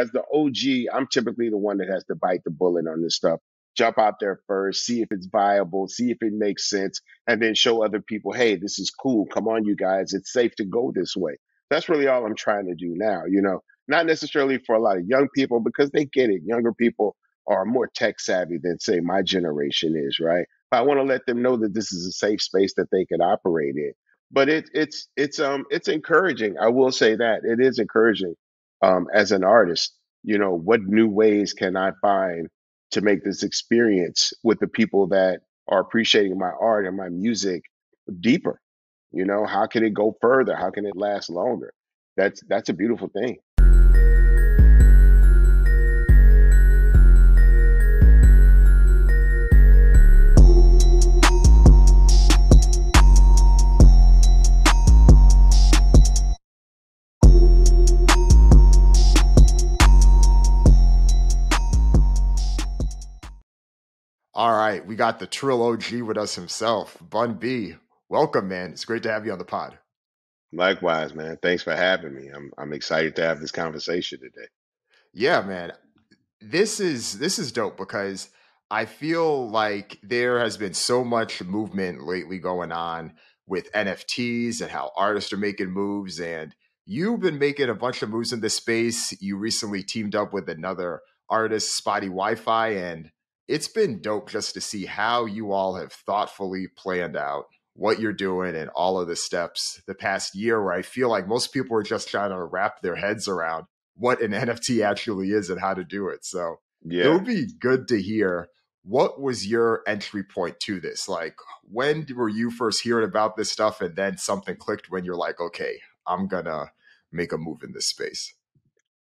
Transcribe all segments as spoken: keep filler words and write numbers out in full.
as the O G, I'm typically the one that has to bite the bullet on this stuff. Jump out there first, see if it's viable, see if it makes sense, and then show other people, hey, this is cool. Come on, you guys. It's safe to go this way. That's really all I'm trying to do now, you know, not necessarily for a lot of young people because they get it. Younger people are more tech savvy than, say, my generation is, right? But I want to let them know that this is a safe space that they can operate in. But it, it's it's um it's encouraging. I will say that it is encouraging um, as an artist. You know, what new ways can I find to make this experience with the people that are appreciating my art and my music deeper? You know, how can it go further? How can it last longer? That's that's a beautiful thing. All right, we got the Trill O G with us himself, Bun B. Welcome, man. It's great to have you on the pod. Likewise, man. Thanks for having me. I'm I'm excited to have this conversation today. Yeah, man. This is this is dope because I feel like there has been so much movement lately going on with N F Ts and how artists are making moves. And you've been making a bunch of moves in this space. You recently teamed up with another artist, Spottie WiFi, and it's been dope just to see how you all have thoughtfully planned out what you're doing and all of the steps the past year, where I feel like most people are just trying to wrap their heads around what an N F T actually is and how to do it. So yeah, it would be good to hear, what was your entry point to this? Like, when were you first hearing about this stuff and then something clicked when you're like, okay, I'm going to make a move in this space?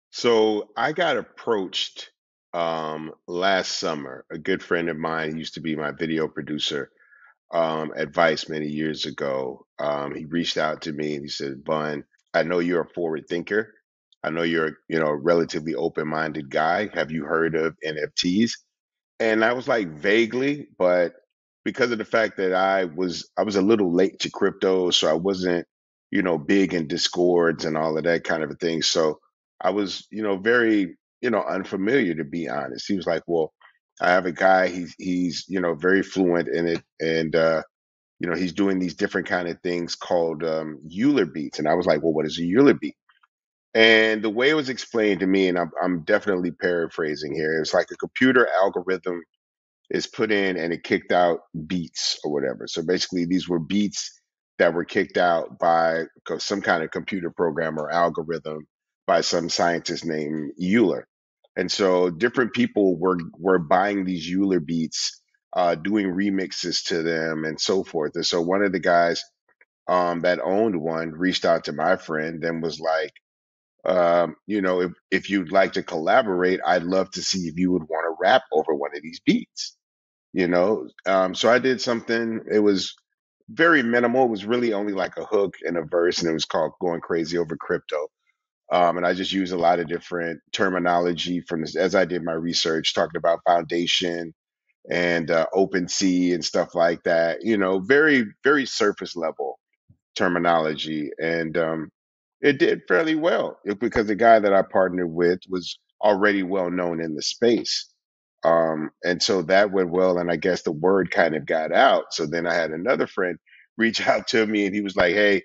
So I got approached um last summer. A good friend of mine used to be my video producer um at Vice many years ago. Um he reached out to me and he said, Bun, I know you're a forward thinker. I know you're, you know, a relatively open-minded guy. Have you heard of N F Ts? And I was like, vaguely, but because of the fact that I was I was a little late to crypto, so I wasn't, you know, big in Discords and all of that kind of a thing. So I was, you know, very you know, unfamiliar, to be honest. He was like, well, I have a guy, he's, he's, you know, very fluent in it. And, uh, you know, he's doing these different kind of things called um, Euler beats. And I was like, well, what is a Euler beat? And the way it was explained to me, and I'm, I'm definitely paraphrasing here, it's like a computer algorithm is put in and it kicked out beats or whatever. So basically these were beats that were kicked out by some kind of computer program or algorithm by some scientist named Euler. And so different people were were buying these Euler beats, uh, doing remixes to them and so forth. And so one of the guys um, that owned one reached out to my friend and was like, um, you know, if, if you'd like to collaborate, I'd love to see if you would want to rap over one of these beats, you know? Um, so I did something. It was very minimal. It was really only like a hook and a verse, and it was called Going Crazy Over Crypto. Um, and I just use a lot of different terminology from this, as I did my research, talking about Foundation and uh, OpenSea and stuff like that. You know, very, very surface level terminology. And um, it did fairly well because the guy that I partnered with was already well known in the space. Um, and so that went well. And I guess the word kind of got out. So then I had another friend reach out to me and he was like, hey,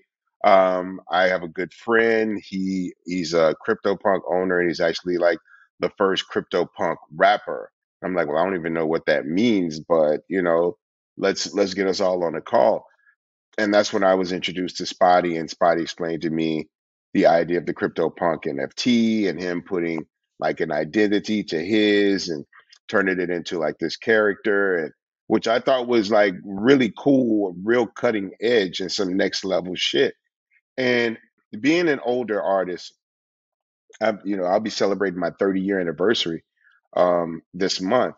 Um, I have a good friend. He he's a CryptoPunk owner, and he's actually like the first CryptoPunk rapper. I'm like, well, I don't even know what that means, but you know, let's let's get us all on a call. And that's when I was introduced to Spottie, and Spottie explained to me the idea of the CryptoPunk N F T and him putting like an identity to his and turning it into like this character, and which I thought was like really cool, real cutting edge and some next level shit. And being an older artist, I, you know, I'll be celebrating my thirty year anniversary um, this month.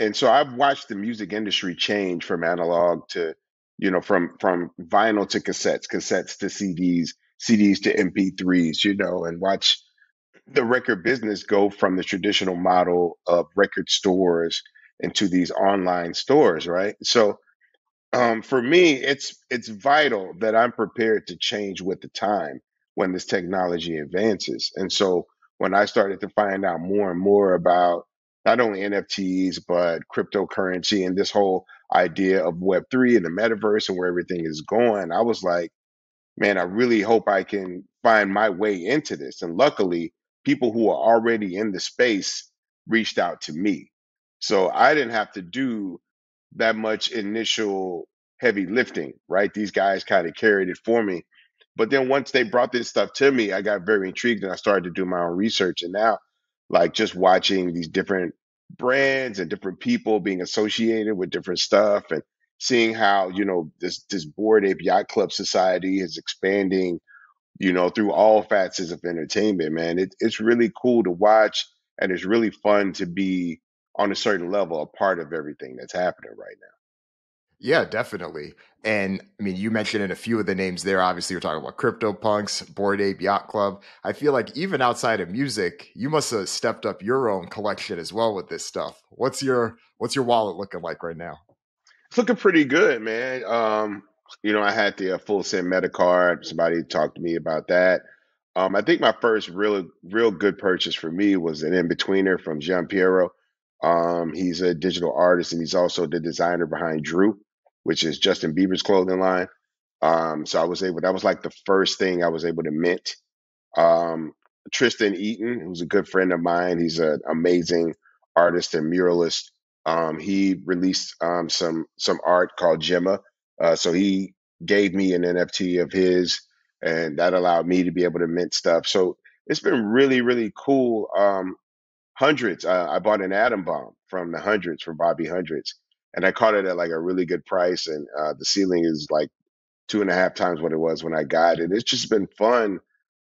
And so I've watched the music industry change from analog to, you know, from, from vinyl to cassettes, cassettes to C Ds, C Ds to M P threes, you know, and watch the record business go from the traditional model of record stores into these online stores, right? So Um, for me, it's it's vital that I'm prepared to change with the time when this technology advances. And so when I started to find out more and more about not only N F Ts, but cryptocurrency and this whole idea of Web three and the metaverse and where everything is going, I was like, man, I really hope I can find my way into this. And luckily, people who are already in the space reached out to me. So I didn't have to do that much initial heavy lifting, right? These guys kind of carried it for me. But then once they brought this stuff to me, I got very intrigued and I started to do my own research. And now, like, just watching these different brands and different people being associated with different stuff and seeing how, you know, this this Bored Ape Yacht Club society is expanding, you know, through all facets of entertainment, man. It, it's really cool to watch, and it's really fun to be on a certain level a part of everything that's happening right now. Yeah, definitely. And I mean, you mentioned in a few of the names there, obviously you're talking about CryptoPunks, Bored Ape Yacht Club. I feel like even outside of music, you must have stepped up your own collection as well with this stuff. What's your what's your wallet looking like right now? It's looking pretty good, man. Um, you know, I had the uh, Full Send Meta card. Somebody talked to me about that. Um, I think my first real, real good purchase for me was an in-betweener from Gian Piero. Um, he's a digital artist, and he's also the designer behind Drew, which is Justin Bieber's clothing line. Um, so I was able, that was like the first thing I was able to mint. Um, Tristan Eaton, who's a good friend of mine, he's an amazing artist and muralist. Um, he released um, some some art called Gemma. Uh, so he gave me an N F T of his, and that allowed me to be able to mint stuff. So it's been really, really cool. Um, hundreds, uh, I bought an Atom Bomb from the Hundreds, from Bobby Hundreds, and I caught it at like a really good price. And uh, the ceiling is like two and a half times what it was when I got it. It's just been fun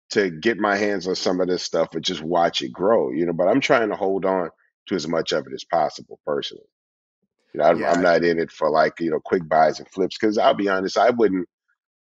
to get my hands on some of this stuff and just watch it grow, you know, but I'm trying to hold on to as much of it as possible personally. You know, I, yeah. I'm not in it for like, you know, quick buys and flips, because I'll be honest, I wouldn't,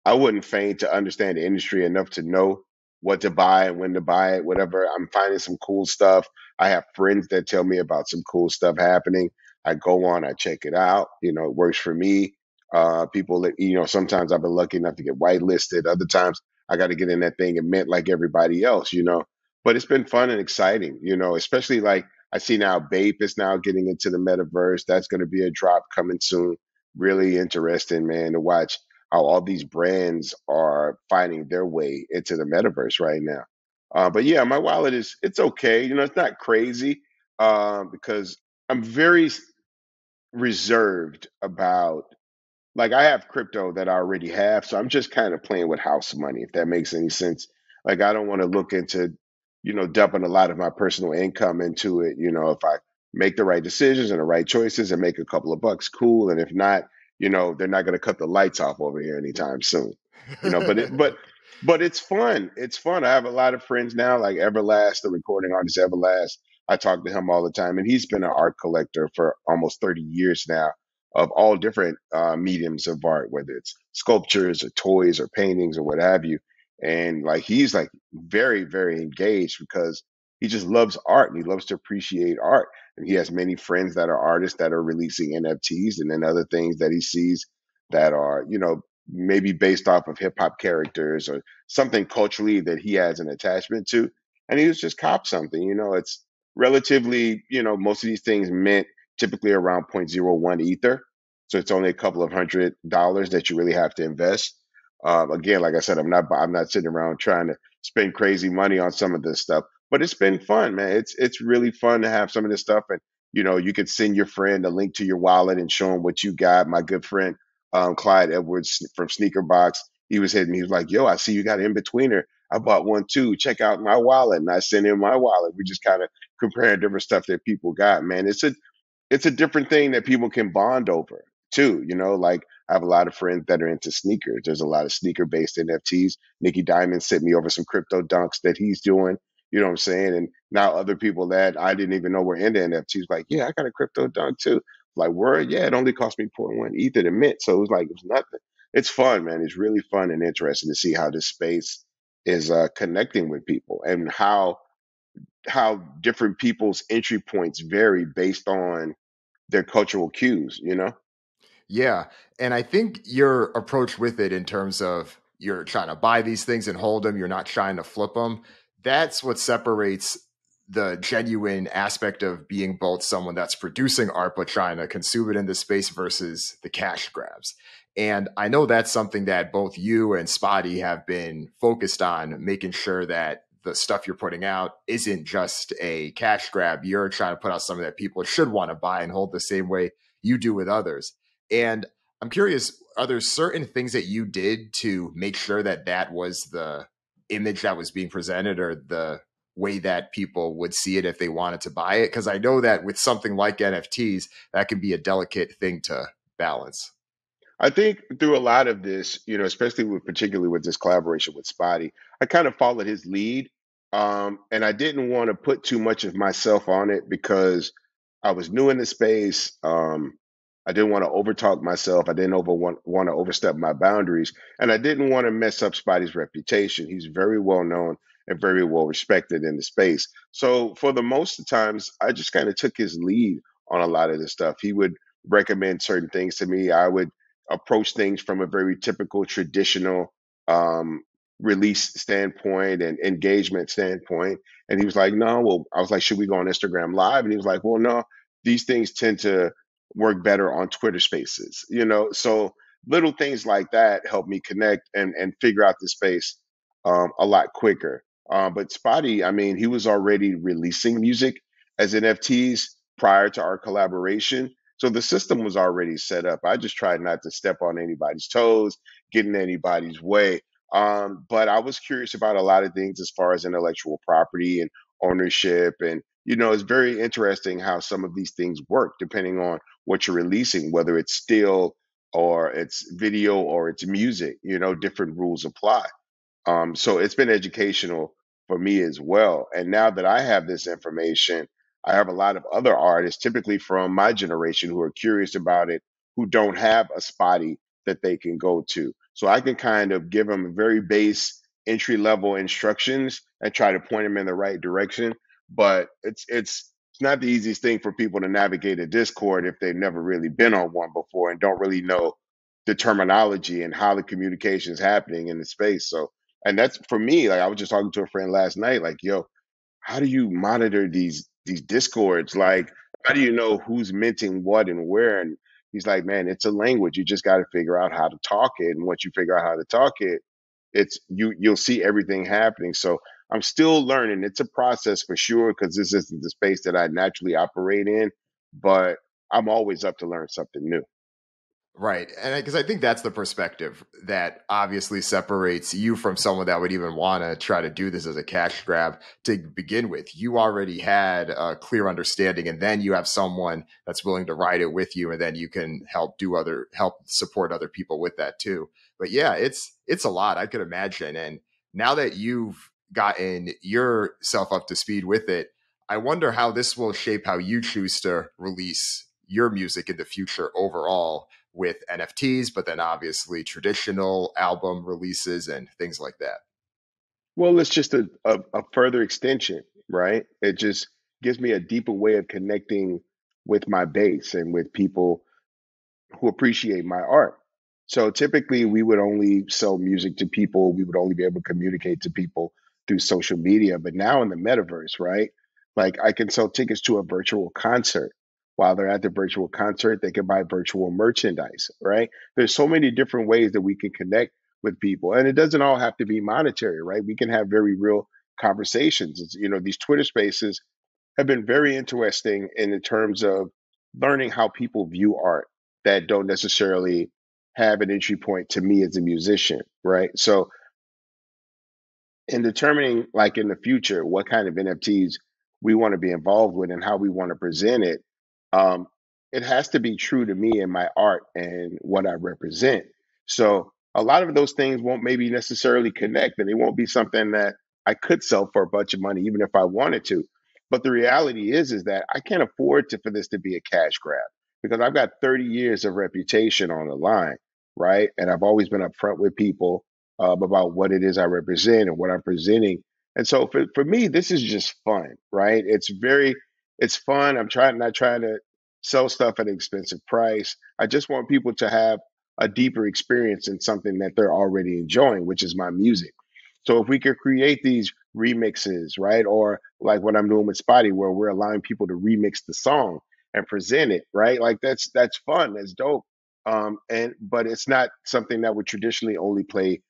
I wouldn't feign to understand the industry enough to know what to buy and when to buy it, whatever. I'm finding some cool stuff. I have friends that tell me about some cool stuff happening. I go on, I check it out. You know, it works for me. Uh, people that, you know, sometimes I've been lucky enough to get whitelisted. Other times I got to get in that thing and mint like everybody else, you know, but it's been fun and exciting, you know, especially like, I see now Bape is now getting into the metaverse. That's going to be a drop coming soon. Really interesting, man, to watch how all these brands are finding their way into the metaverse right now. Uh, but yeah, my wallet is, it's okay. You know, it's not crazy uh, because I'm very reserved about, like, I have crypto that I already have. So I'm just kind of playing with house money, if that makes any sense. Like, I don't want to look into, you know, dumping a lot of my personal income into it. You know, if I make the right decisions and the right choices and make a couple of bucks, cool. And if not, you know, they're not going to cut the lights off over here anytime soon. You know, but it, but but it's fun. It's fun. I have a lot of friends now, like Everlast, the recording artist Everlast. I talk to him all the time, and he's been an art collector for almost thirty years now of all different uh, mediums of art, whether it's sculptures or toys or paintings or what have you. And like, he's like very, very engaged because he just loves art and he loves to appreciate art. And he has many friends that are artists that are releasing N F Ts and then other things that he sees that are, you know, maybe based off of hip hop characters or something culturally that he has an attachment to. And he was just cop something, you know, it's relatively, you know, most of these things mint typically around zero point zero one ether. So it's only a couple of hundred dollars that you really have to invest. Um, again, like I said, I'm not I'm not sitting around trying to spend crazy money on some of this stuff, but it's been fun, man. It's it's really fun to have some of this stuff. And, you know, you could send your friend a link to your wallet and show him what you got. My good friend, um, Clyde Edwards from Sneakerbox, he was hitting me. He was like, yo, I see you got an in-betweener. I bought one too. Check out my wallet. And I sent him my wallet. We just kind of compare different stuff that people got, man. It's a, it's a different thing that people can bond over too, you know, like, I have a lot of friends that are into sneakers. There's a lot of sneaker-based N F Ts. Nikki Diamond sent me over some crypto dunks that he's doing. You know what I'm saying? And now other people that I didn't even know were into N F Ts, like, yeah, I got a crypto dunk too. Like, word, yeah, it only cost me zero point one ether to mint. So it was like, it was nothing. It's fun, man. It's really fun and interesting to see how this space is uh, connecting with people and how how different people's entry points vary based on their cultural cues, you know? Yeah. And I think your approach with it in terms of you're trying to buy these things and hold them, you're not trying to flip them. that's what separates the genuine aspect of being both someone that's producing art but trying to consume it in the space versus the cash grabs. And I know that's something that both you and Spottie have been focused on, making sure that the stuff you're putting out isn't just a cash grab. You're trying to put out something that people should want to buy and hold the same way you do with others. And I'm curious, are there certain things that you did to make sure that that was the image that was being presented or the way that people would see it if they wanted to buy it? Because I know that with something like N F Ts, that can be a delicate thing to balance. I think through a lot of this, you know, especially with particularly with this collaboration with Spottie, I kind of followed his lead, um, and I didn't want to put too much of myself on it because I was new in the space. Um, I didn't want to overtalk myself. I didn't over want, want to overstep my boundaries, and I didn't want to mess up Spottie's reputation. He's very well known and very well respected in the space. So for the most of the times, I just kind of took his lead on a lot of this stuff. He would recommend certain things to me. I would approach things from a very typical traditional um, release standpoint and engagement standpoint. And he was like, no, well, I was like, should we go on Instagram Live? And he was like, well, no, these things tend to work better on Twitter Spaces, you know? So little things like that helped me connect and, and figure out the space um, a lot quicker. Uh, but Spottie, I mean, he was already releasing music as N F Ts prior to our collaboration. So the system was already set up. I just tried not to step on anybody's toes, get in anybody's way. Um, but I was curious about a lot of things as far as intellectual property and ownership. And, you know, it's very interesting how some of these things work depending on what you're releasing, whether it's still or it's video or it's music, you know, different rules apply. Um, so it's been educational for me as well. And now that I have this information, I have a lot of other artists, typically from my generation, who are curious about it, who don't have a Spottie that they can go to. So I can kind of give them very base entry-level instructions and try to point them in the right direction. But it's it's not the easiest thing for people to navigate a Discord if they've never really been on one before and don't really know the terminology and how the communication is happening in the space. So, and that's for me, like I was just talking to a friend last night, like, yo, how do you monitor these these discords? Like, how do you know who's minting what and where? And he's like, man, it's a language. You just got to figure out how to talk it. And once you figure out how to talk it, it's you, you'll see everything happening. So I'm still learning. It's a process for sure, because this isn't the space that I naturally operate in, but I'm always up to learn something new. Right. And because I, I think that's the perspective that obviously separates you from someone that would even want to try to do this as a cash grab to begin with. You already had a clear understanding, and then you have someone that's willing to ride it with you, and then you can help do other help support other people with that too. But yeah, it's it's a lot, I could imagine. And now that you've gotten yourself up to speed with it, I wonder how this will shape how you choose to release your music in the future overall, with N F Ts, but then obviously traditional album releases and things like that. Well, it's just a, a, a further extension, right? It just gives me a deeper way of connecting with my base and with people who appreciate my art. So typically we would only sell music to people. We would only be able to communicate to people through social media. But now in the metaverse, right? Like I can sell tickets to a virtual concert. While they're at the virtual concert, they can buy virtual merchandise, right? There's so many different ways that we can connect with people. And it doesn't all have to be monetary, right? We can have very real conversations. It's, you know, these Twitter spaces have been very interesting in terms of learning how people view art that don't necessarily have an entry point to me as a musician, right? So in determining, like in the future, what kind of N F Ts we want to be involved with and how we want to present it, Um, it has to be true to me and my art and what I represent. So a lot of those things won't maybe necessarily connect, and it won't be something that I could sell for a bunch of money, even if I wanted to. But the reality is, is that I can't afford to, for this to be a cash grab, because I've got thirty years of reputation on the line, right? And I've always been upfront with people um, about what it is I represent and what I'm presenting. And so for, for me, this is just fun, right? It's very... It's fun. I'm trying not trying to sell stuff at an expensive price. I just want people to have a deeper experience in something that they're already enjoying, which is my music. So if we could create these remixes, right? Or like what I'm doing with Spottie, where we're allowing people to remix the song and present it, right? Like that's that's fun, that's dope. Um, and but it's not something that would traditionally only play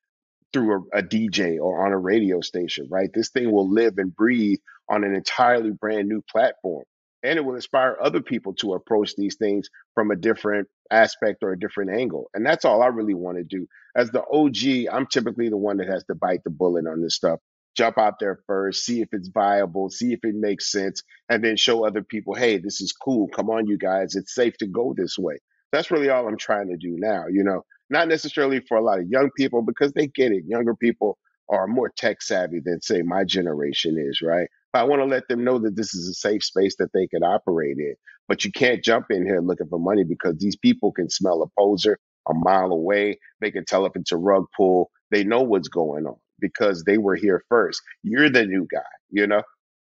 through a, a D J or on a radio station, right? This thing will live and breathe on an entirely brand new platform. And it will inspire other people to approach these things from a different aspect or a different angle. And that's all I really want to do. As the O G, I'm typically the one that has to bite the bullet on this stuff. Jump out there first, see if it's viable, see if it makes sense, and then show other people, hey, this is cool. Come on, you guys. It's safe to go this way. That's really all I'm trying to do now, you know, not necessarily for a lot of young people because they get it. Younger people are more tech savvy than, say, my generation is, right? I want to let them know that this is a safe space that they can operate in. But you can't jump in here looking for money because these people can smell a poser a mile away. They can tell if it's a rug pull. They know what's going on because they were here first. You're the new guy, you know?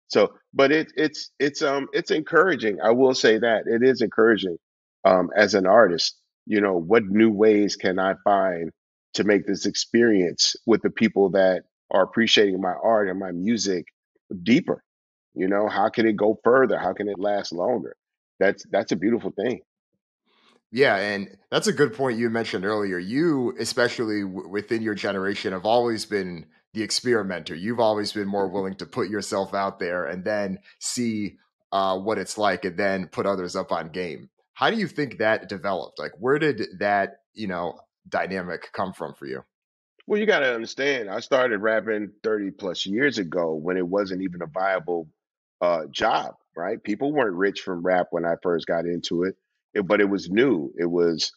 So, but it, it's it's um it's encouraging. I will say that. It is encouraging um, as an artist. You know, what new ways can I find to make this experience with the people that are appreciating my art and my music deeper? You know, how can it go further? How can it last longer? That's that's a beautiful thing. Yeah, and that's a good point you mentioned earlier. You, especially w- within your generation, have always been the experimenter. You've always been more willing to put yourself out there and then see uh, what it's like and then put others up on game. How do you think that developed? Like, where did that, you know, dynamic come from for you? Well, you got to understand, I started rapping thirty plus years ago when it wasn't even a viable uh, job, right? People weren't rich from rap when I first got into it, it but it was new. It was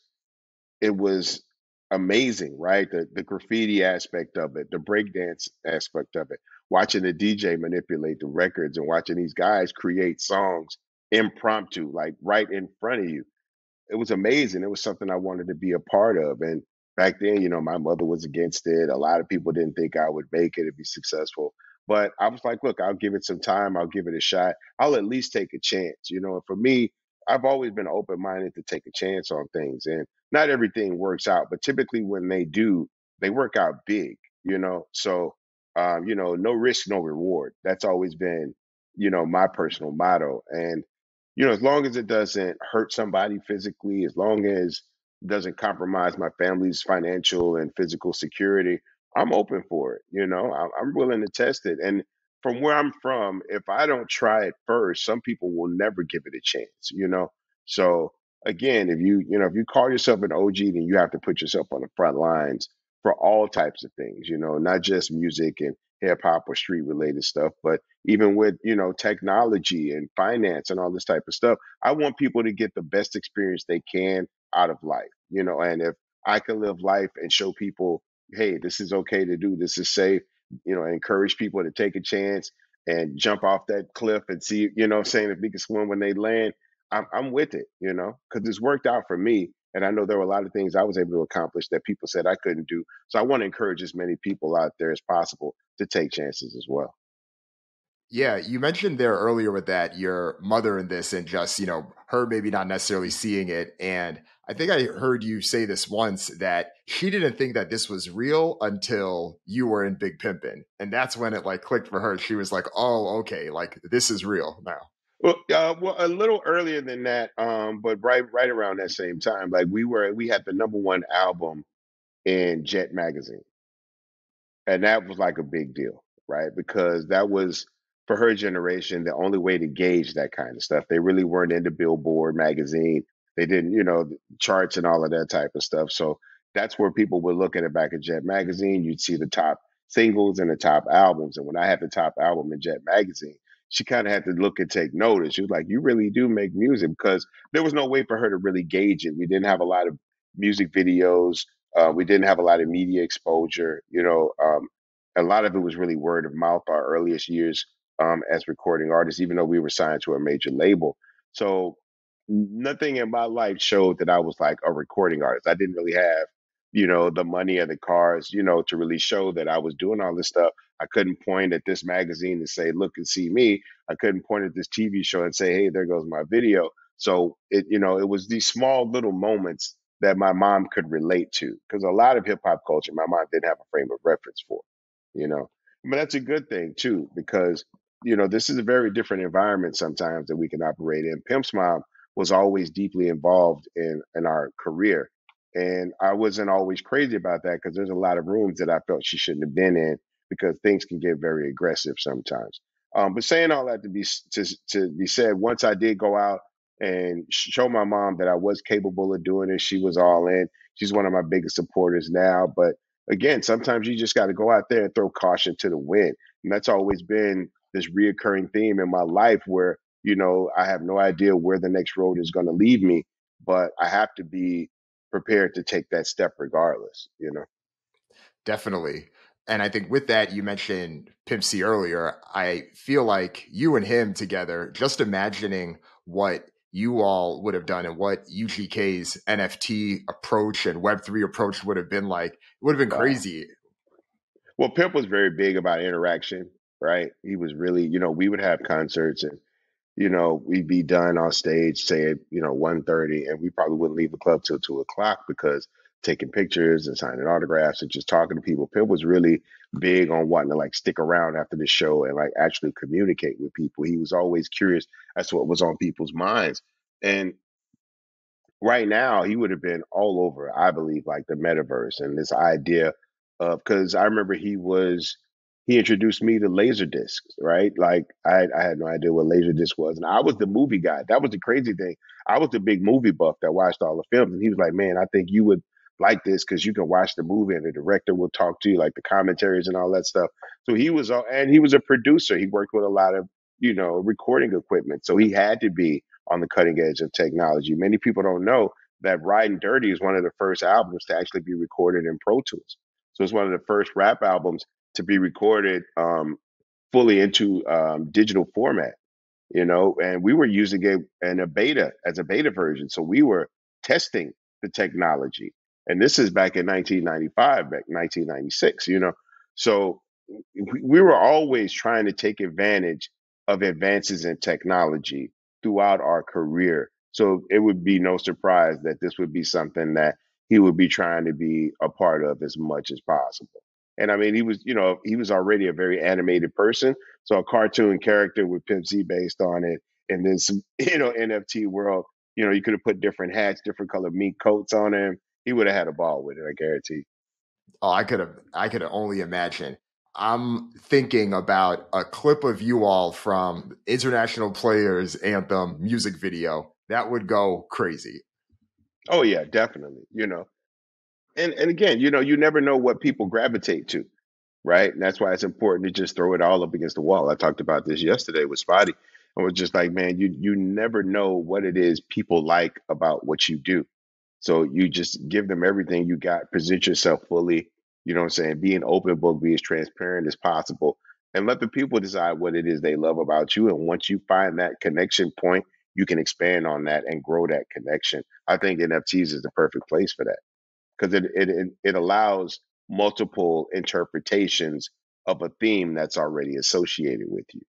it was amazing, right? The, the graffiti aspect of it, the breakdance aspect of it, watching the D J manipulate the records and watching these guys create songs impromptu, like right in front of you. It was amazing. It was something I wanted to be a part of. And back then, you know, my mother was against it. A lot of people didn't think I would make it and be successful. But I was like, look, I'll give it some time. I'll give it a shot. I'll at least take a chance. You know, and for me, I've always been open-minded to take a chance on things. And not everything works out. But typically when they do, they work out big, you know. So, um, you know, no risk, no reward. That's always been, you know, my personal motto. And, you know, as long as it doesn't hurt somebody physically, as long as doesn't compromise my family's financial and physical security, I'm open for it. You know, I'm willing to test it. And from where I'm from, if I don't try it first, some people will never give it a chance, you know? So again, if you, you know, if you call yourself an O G, then you have to put yourself on the front lines for all types of things, you know, not just music and hip hop or street related stuff, but even with, you know, technology and finance and all this type of stuff. I want people to get the best experience they can out of life, you know, and if I can live life and show people, hey, this is okay to do, this is safe, you know, encourage people to take a chance and jump off that cliff and see, you know what I'm saying, if they can swim when they land, I'm, I'm with it, you know, because it's worked out for me. And I know there were a lot of things I was able to accomplish that people said I couldn't do. So I want to encourage as many people out there as possible to take chances as well. Yeah, you mentioned there earlier with that, your mother in this and just, you know, her maybe not necessarily seeing it. And I think I heard you say this once that she didn't think that this was real until you were in Big Pimpin'. And that's when it like clicked for her. She was like, oh, okay, like this is real now. Well, uh, well a little earlier than that, um, but right right around that same time, like we were, we had the number one album in Jet Magazine. And that was like a big deal, right? Because that was, for her generation, the only way to gauge that kind of stuff. They really weren't into Billboard magazine. They didn't, you know, charts and all of that type of stuff. So that's where people would look at the back of Jet Magazine. You'd see the top singles and the top albums. And when I had the top album in Jet Magazine, she kind of had to look and take notice. She was like, you really do make music, because there was no way for her to really gauge it. We didn't have a lot of music videos. Uh, we didn't have a lot of media exposure. You know, um, a lot of it was really word of mouth, our earliest years. Um, as recording artists, even though we were signed to a major label. So nothing in my life showed that I was like a recording artist. I didn't really have, you know, the money or the cars, you know, to really show that I was doing all this stuff. I couldn't point at this magazine and say, look and see me. I couldn't point at this T V show and say, hey, there goes my video. So, it, you know, it was these small little moments that my mom could relate to, because a lot of hip hop culture, my mom didn't have a frame of reference for, you know. But that's a good thing too, because, you know, this is a very different environment sometimes that we can operate in. Pimp's mom was always deeply involved in, in our career. And I wasn't always crazy about that because there's a lot of rooms that I felt she shouldn't have been in because things can get very aggressive sometimes. Um, but saying all that to be to, to be said, once I did go out and show my mom that I was capable of doing it, she was all in. She's one of my biggest supporters now. But again, sometimes you just got to go out there and throw caution to the wind. And that's always been this reoccurring theme in my life where, you know, I have no idea where the next road is going to lead me, but I have to be prepared to take that step regardless, you know? Definitely. And I think with that, you mentioned Pimp C earlier. I feel like you and him together, just imagining what you all would have done and what U G K's N F T approach and Web three approach would have been like, it would have been crazy. Well, Pimp was very big about interaction, right? He was really, you know, we would have concerts and, you know, we'd be done on stage, say, at, you know, one thirty, and we probably wouldn't leave the club till two o'clock because taking pictures and signing autographs and just talking to people. Pimp was really big on wanting to like stick around after the show and like actually communicate with people. He was always curious as to what was on people's minds. And right now he would have been all over, I believe, like the metaverse and this idea of, because I remember he was, he introduced me to Laserdisc, right? Like I, I had no idea what Laserdisc was. And I was the movie guy. That was the crazy thing. I was the big movie buff that watched all the films. And he was like, man, I think you would like this because you can watch the movie and the director will talk to you, like the commentaries and all that stuff. So he was, and he was a producer. He worked with a lot of, you know, recording equipment. So he had to be on the cutting edge of technology. Many people don't know that Riding Dirty is one of the first albums to actually be recorded in Pro Tools. So it's one of the first rap albums to be recorded um, fully into um, digital format, you know, and we were using it in a beta as a beta version. So we were testing the technology. And this is back in nineteen ninety-five, back nineteen ninety-six, you know. So we were always trying to take advantage of advances in technology throughout our career. So it would be no surprise that this would be something that he would be trying to be a part of as much as possible. And I mean, he was, you know, he was already a very animated person. So a cartoon character with Pimp C based on it. And then some, you know, N F T world, you know, you could have put different hats, different colored mink coats on him. He would have had a ball with it, I guarantee. Oh, I could have, I could only imagine. I'm thinking about a clip of you all from International Players Anthem music video. That would go crazy. Oh yeah, definitely. You know, and and again, you know, you never know what people gravitate to, right? And that's why it's important to just throw it all up against the wall. I talked about this yesterday with Spottie. I was just like, man, you you never know what it is people like about what you do. So you just give them everything you got, present yourself fully, you know what I'm saying? Be an open book, be as transparent as possible, and let the people decide what it is they love about you. And once you find that connection point, you can expand on that and grow that connection. I think N F Ts is the perfect place for that because it, it, it allows multiple interpretations of a theme that's already associated with you.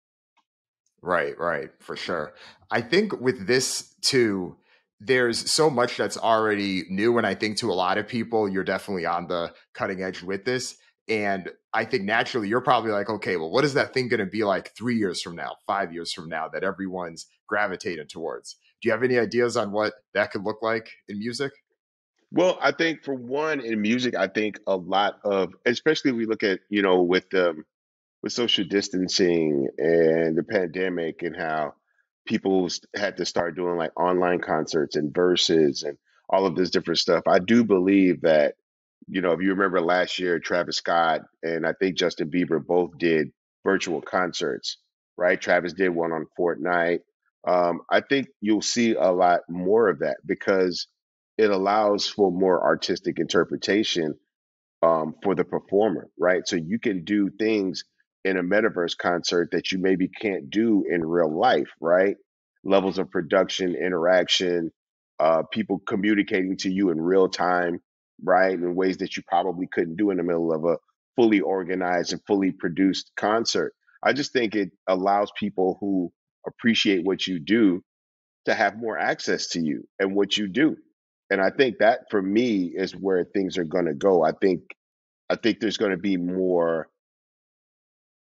Right, right, for sure. I think with this too, there's so much that's already new. And I think to a lot of people, you're definitely on the cutting edge with this. And I think naturally, you're probably like, okay, well, what is that thing going to be like three years from now, five years from now that everyone's gravitated towards? Do you have any ideas on what that could look like in music? Well, I think for one, in music, I think a lot of, especially we look at, you know, with, um, with social distancing and the pandemic and how people had to start doing like online concerts and verses and all of this different stuff. I do believe that, you know, if you remember last year, Travis Scott and I think Justin Bieber both did virtual concerts, right? Travis did one on Fortnite. Um, I think you'll see a lot more of that because it allows for more artistic interpretation um, for the performer, right? So you can do things in a metaverse concert that you maybe can't do in real life, right? Levels of production, interaction, uh, people communicating to you in real time, right? In ways that you probably couldn't do in the middle of a fully organized and fully produced concert. I just think it allows people who appreciate what you do to have more access to you and what you do. And I think that for me is where things are going to go. I think, I think there's going to be more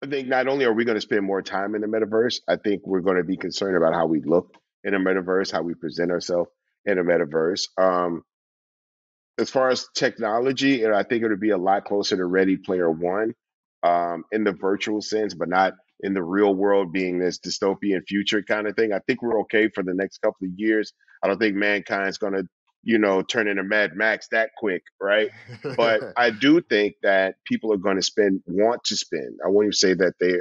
I think not only are we going to spend more time in the metaverse, I think we're going to be concerned about how we look in the metaverse, how we present ourselves in the metaverse. Um, as far as technology, and I think it would be a lot closer to Ready Player One um, in the virtual sense, but not in the real world being this dystopian future kind of thing. I think we're okay for the next couple of years. I don't think mankind's going to, you know, turn into Mad Max that quick, right? But I do think that people are going to spend, want to spend. I won't even say that they,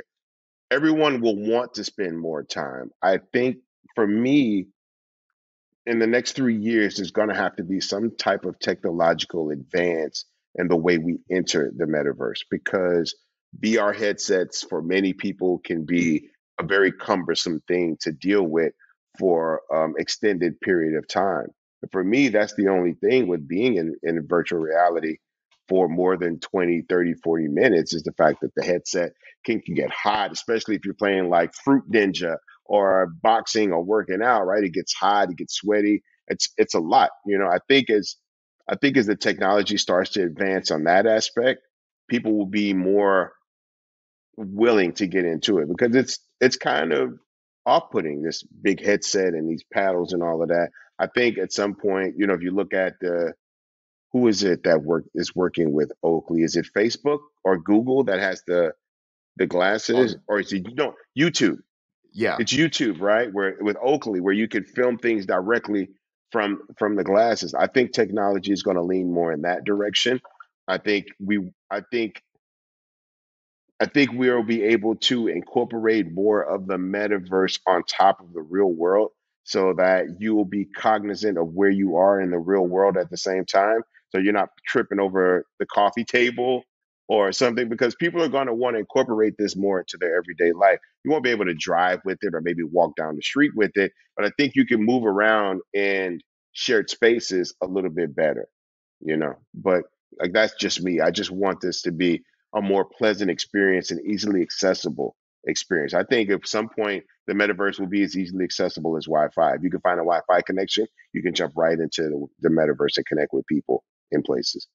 everyone will want to spend more time. I think for me, in the next three years, there's going to have to be some type of technological advance in the way we enter the metaverse, because V R headsets for many people can be a very cumbersome thing to deal with for um, extended period of time. For me, that's the only thing with being in, in virtual reality for more than twenty, thirty, forty minutes is the fact that the headset can, can get hot, especially if you're playing like Fruit Ninja or boxing or working out, right? It gets hot, it gets sweaty. It's it's a lot. You know, I think as I think as the technology starts to advance on that aspect, people will be more willing to get into it, because it's it's kind of off-putting, this big headset and these paddles and all of that. I think at some point, you know, if you look at the, who is it that work is working with Oakley? Is it Facebook or Google that has the the glasses, or is it, you know, YouTube? Yeah, it's YouTube, right? Where with Oakley, where you can film things directly from from the glasses. I think technology is going to lean more in that direction. I think we, I think, I think we'll be able to incorporate more of the metaverse on top of the real world, so that you will be cognizant of where you are in the real world at the same time. So you're not tripping over the coffee table or something, because people are going to want to incorporate this more into their everyday life. You won't be able to drive with it or maybe walk down the street with it, but I think you can move around in shared spaces a little bit better, you know. But like, that's just me. I just want this to be a more pleasant experience and easily accessible experience. I think at some point the metaverse will be as easily accessible as Wi-Fi. If you can find a Wi-Fi connection, you can jump right into the, the metaverse and connect with people in places.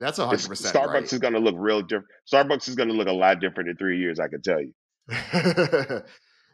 That's a hundred percent. Starbucks right. is going to look real different. Starbucks is going to look a lot different in three years. I can tell you.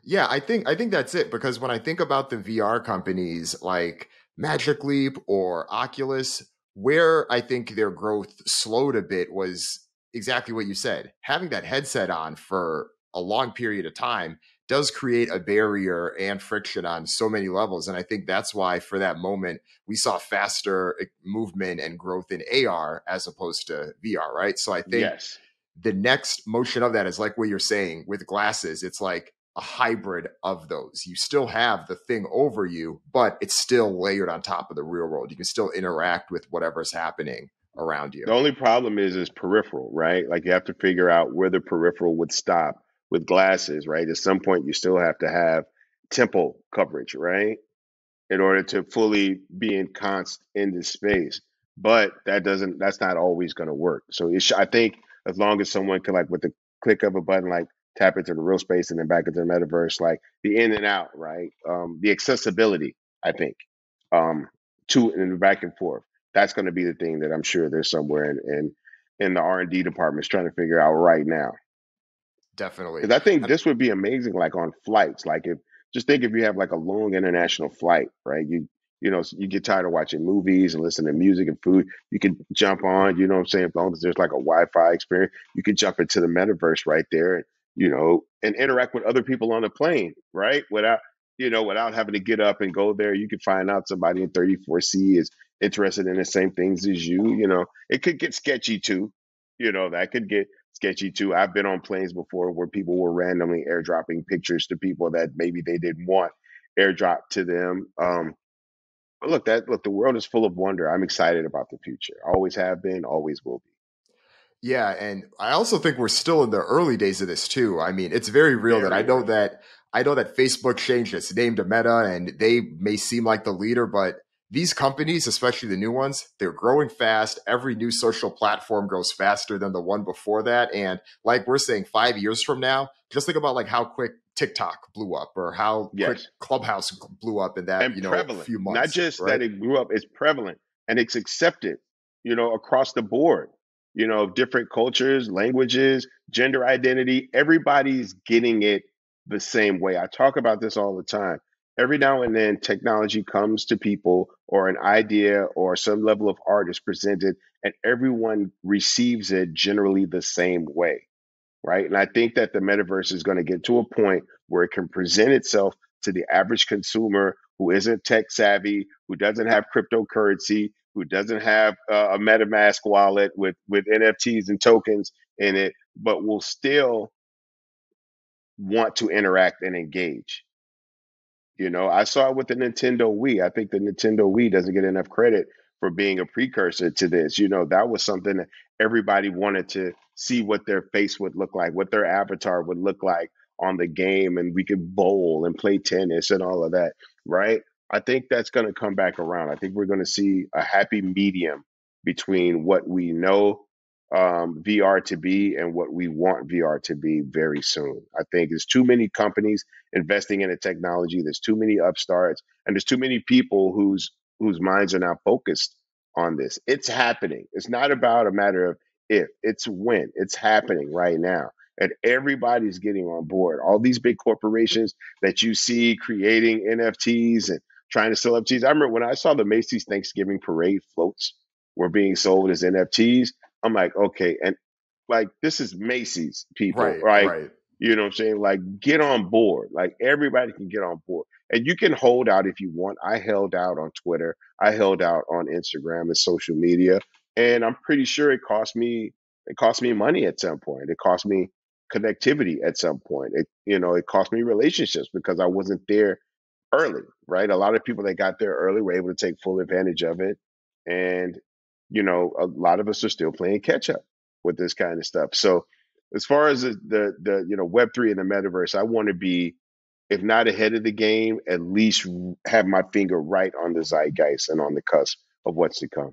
Yeah, I think I think that's it. Because when I think about the V R companies like Magic Leap or Oculus, where I think their growth slowed a bit was exactly what you said. Having that headset on for a long period of time does create a barrier and friction on so many levels. And I think that's why for that moment, we saw faster movement and growth in A R as opposed to V R, right? So I think yes. the next motion of that is like what you're saying with glasses. It's like a hybrid of those. You still have the thing over you, but it's still layered on top of the real world. You can still interact with whatever's happening around you. The only problem is, is peripheral, right? Like you have to figure out where the peripheral would stop. With glasses, right? At some point, you still have to have temple coverage, right? In order to fully be in const in this space. But that doesn't, that's not always going to work. So it sh I think as long as someone can, like with the click of a button, like tap into the real space and then back into the metaverse, like the in and out, right? Um, the accessibility, I think, um, to and back and forth. That's going to be the thing that I'm sure there's somewhere in, in, in the R and D department is trying to figure out right now. Definitely. Because I think this would be amazing, like on flights. Like if just think if you have like a long international flight, right? You you know, you get tired of watching movies and listening to music and food. You can jump on, you know what I'm saying? As long as there's like a Wi-Fi experience, you can jump into the metaverse right there and, you know, and interact with other people on the plane, right? Without, you know, without having to get up and go there. You can find out somebody in thirty-four C is interested in the same things as you, you know. It could get sketchy too. You know, that could get sketchy too. I've been on planes before where people were randomly airdropping pictures to people that maybe they didn't want airdropped to them. Um, but look, that look, the world is full of wonder. I'm excited about the future. Always have been, always will be. Yeah, and I also think we're still in the early days of this too. I mean, it's very real very that I know real. that I know that Facebook changed its name to Meta, and they may seem like the leader, but these companies, especially the new ones, they're growing fast. Every new social platform grows faster than the one before that. And like we're saying, five years from now, just think about like how quick TikTok blew up or how yes. quick Clubhouse blew up in that, and you know, prevalent. few months. Not just right? that it grew up, it's prevalent and it's accepted, you know, across the board. you know, different cultures, languages, gender identity. Everybody's getting it the same way. I talk about this all the time. Every now and then technology comes to people, or an idea or some level of art is presented, and everyone receives it generally the same way, right? And I think that the metaverse is going to get to a point where it can present itself to the average consumer who isn't tech savvy, who doesn't have cryptocurrency, who doesn't have uh, a MetaMask wallet with, with N F Ts and tokens in it, but will still want to interact and engage. You know, I saw it with the Nintendo Wii. I think the Nintendo Wii doesn't get enough credit for being a precursor to this. You know, that was something that everybody wanted to see, what their face would look like, what their avatar would look like on the game, and we could bowl and play tennis and all of that, right? I think that's going to come back around. I think we're going to see a happy medium between what we know um, V R to be and what we want V R to be very soon. I think there's too many companies investing in a technology. There's too many upstarts, and there's too many people whose whose minds are now focused on this. It's happening. It's not about a matter of if, it's when. It's happening right now, and everybody's getting on board. All these big corporations that you see creating N F Ts and trying to sell N F Ts. I remember when I saw the Macy's Thanksgiving Parade floats were being sold as N F Ts. I'm like, okay, and like, this is Macy's, people, right? Right. right. You know what I'm saying? Like, get on board. Like, everybody can get on board. And you can hold out if you want. I held out on Twitter. I held out on Instagram and social media. And I'm pretty sure it cost me it cost me money at some point. It cost me connectivity at some point. It, you know, it cost me relationships because I wasn't there early, right? A lot of people that got there early were able to take full advantage of it. And, you know, a lot of us are still playing catch up with this kind of stuff. So as far as the, the, the you know, Web three and the metaverse, I want to be, if not ahead of the game, at least have my finger right on the zeitgeist and on the cusp of what's to come.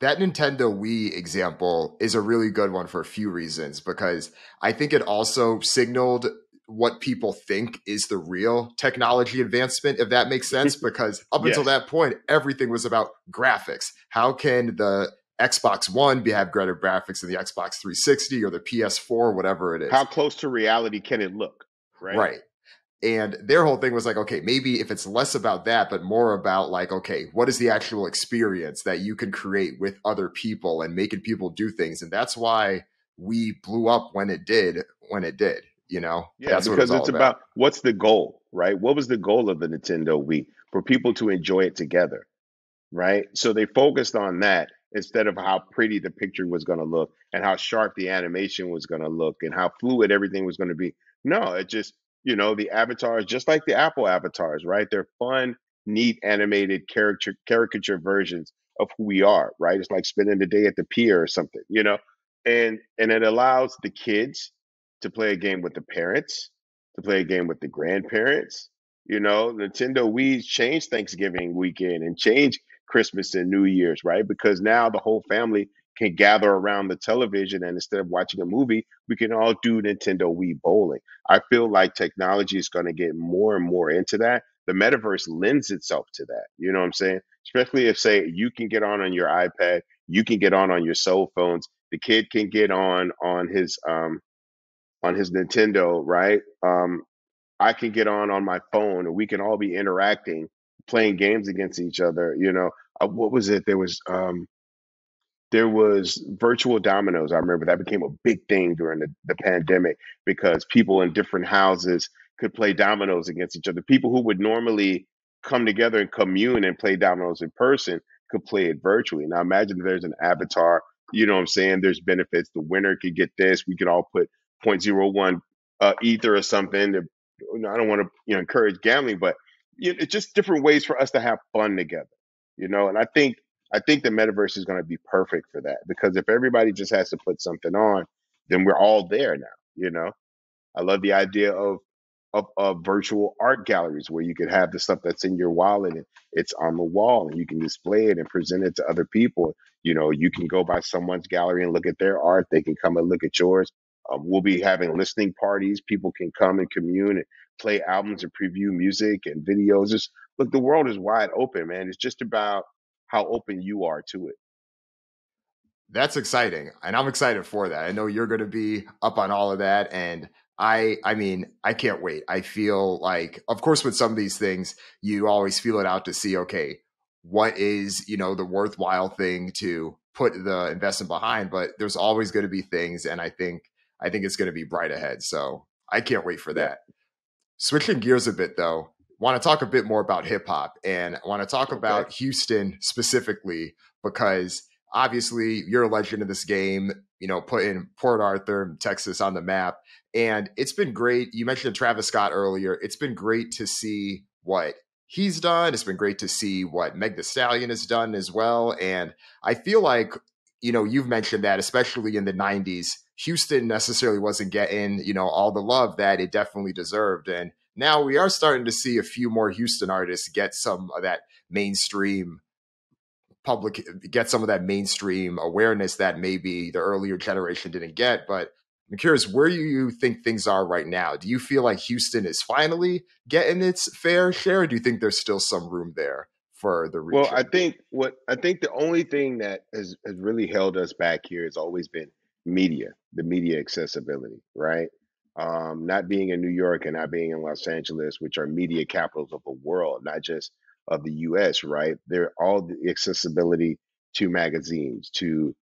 That Nintendo Wii example is a really good one for a few reasons, because I think it also signaled what people think is the real technology advancement, if that makes sense, because up yes. until that point, everything was about graphics. How can the Xbox One have greater graphics than the Xbox three sixty or the P S four, whatever it is? How close to reality can it look? Right. Right. And their whole thing was like, okay, maybe if it's less about that, but more about like, okay, what is the actual experience that you can create with other people and making people do things? And that's why we blew up when it did, when it did, you know? Yeah, that's because it's about. about what's the goal, right? What was the goal of the Nintendo Wii? For people to enjoy it together, right? So they focused on that, instead of how pretty the picture was going to look and how sharp the animation was going to look and how fluid everything was going to be. No, it just, you know, the avatars, just like the Apple avatars, right? They're fun, neat, animated caricature, caricature versions of who we are, right? It's like spending the day at the pier or something, you know? And, and it allows the kids to play a game with the parents, to play a game with the grandparents. You know, Nintendo Wii's changed Thanksgiving weekend and changed Christmas and New Year's, right? Because now the whole family can gather around the television, and instead of watching a movie, we can all do Nintendo Wii bowling. I feel like technology is going to get more and more into that. The metaverse lends itself to that. You know what I'm saying? Especially if, say, you can get on on your iPad, you can get on on your cell phones, the kid can get on on his um on his Nintendo, right? Um, I can get on on my phone, and we can all be interacting, playing games against each other. You know, uh, what was it? There was um, there was virtual dominoes. I remember that became a big thing during the, the pandemic, because people in different houses could play dominoes against each other. People who would normally come together and commune and play dominoes in person could play it virtually. Now imagine there's an avatar, you know what I'm saying? There's benefits. The winner could get this. We could all put zero point zero one uh, ether or something. To, you know, I don't want to you know, encourage gambling, but it's just different ways for us to have fun together, you know? And I think I think the metaverse is going to be perfect for that, because if everybody just has to put something on, then we're all there now, you know? I love the idea of, of, of virtual art galleries where you could have the stuff that's in your wallet and it's on the wall and you can display it and present it to other people. You know, you can go by someone's gallery and look at their art. They can come and look at yours. Um, we'll be having listening parties. People can come and commune and play albums and preview music and videos. Just look, the world is wide open, man. It's just about how open you are to it. that's exciting. And I'm excited for that. I know you're going to be up on all of that. And I, I mean, I can't wait. I feel like, of course, with some of these things, you always feel it out to see, okay, what is, you know, the worthwhile thing to put the investment behind, but there's always going to be things. And I think, I think it's going to be bright ahead. So I can't wait for that. Switching gears a bit though, want to talk a bit more about hip hop, and I want to talk okay. about Houston specifically, because obviously you're a legend of this game, you know, putting Port Arthur, Texas on the map. And it's been great. You mentioned Travis Scott earlier. It's been great to see what he's done. It's been great to see what Meg Thee Stallion has done as well. And I feel like, you know, you've mentioned that, especially in the nineties, Houston necessarily wasn't getting, you know, all the love that it definitely deserved. And now we are starting to see a few more Houston artists get some of that mainstream public, get some of that mainstream awareness that maybe the earlier generation didn't get. But I'm curious, where do you think things are right now? Do you feel like Houston is finally getting its fair share, or do you think there's still some room there for the region? Well, I think what I think the only thing that has, has really held us back here has always been media, the media accessibility, right? Um, not being in New York and not being in Los Angeles, which are media capitals of the world, not just of the U S, right? They're all the accessibility to magazines, to